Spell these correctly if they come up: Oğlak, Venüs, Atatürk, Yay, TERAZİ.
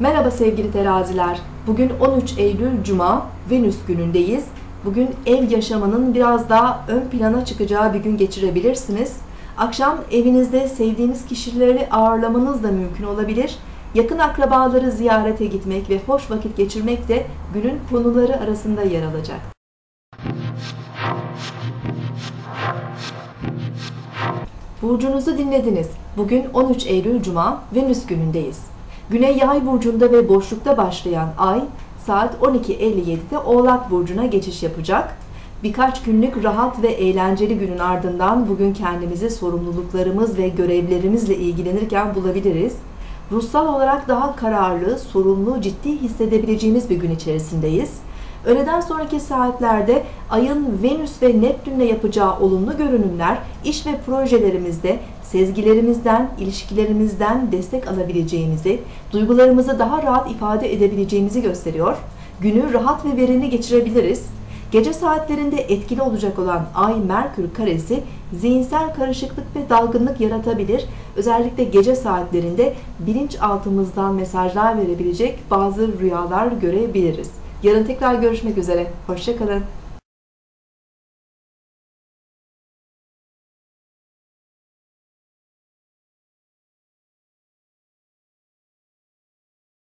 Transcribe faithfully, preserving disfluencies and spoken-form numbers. Merhaba sevgili teraziler. Bugün on üç Eylül Cuma, Venüs günündeyiz. Bugün ev yaşamının biraz daha ön plana çıkacağı bir gün geçirebilirsiniz. Akşam evinizde sevdiğiniz kişileri ağırlamanız da mümkün olabilir. Yakın akrabaları ziyarete gitmek ve hoş vakit geçirmek de günün konuları arasında yer alacak. Burcunuzu dinlediniz. Bugün on üç Eylül Cuma, Venüs günündeyiz. Güne Yay burcunda ve boşlukta başlayan ay saat on iki elli yedi'de Oğlak burcuna geçiş yapacak. Birkaç günlük rahat ve eğlenceli günün ardından bugün kendimizi sorumluluklarımız ve görevlerimizle ilgilenirken bulabiliriz. Ruhsal olarak daha kararlı, sorumlu, ciddi hissedebileceğimiz bir gün içerisindeyiz. Öğleden sonraki saatlerde Ay'ın Venüs ve Neptün'le yapacağı olumlu görünümler, iş ve projelerimizde sezgilerimizden, ilişkilerimizden destek alabileceğimizi, duygularımızı daha rahat ifade edebileceğimizi gösteriyor. Günü rahat ve verimli geçirebiliriz. Gece saatlerinde etkili olacak olan Ay-Merkür karesi zihinsel karışıklık ve dalgınlık yaratabilir. Özellikle gece saatlerinde bilinçaltımızdan mesajlar verebilecek bazı rüyalar görebiliriz. Yarın tekrar görüşmek üzere. Hoşça kalın.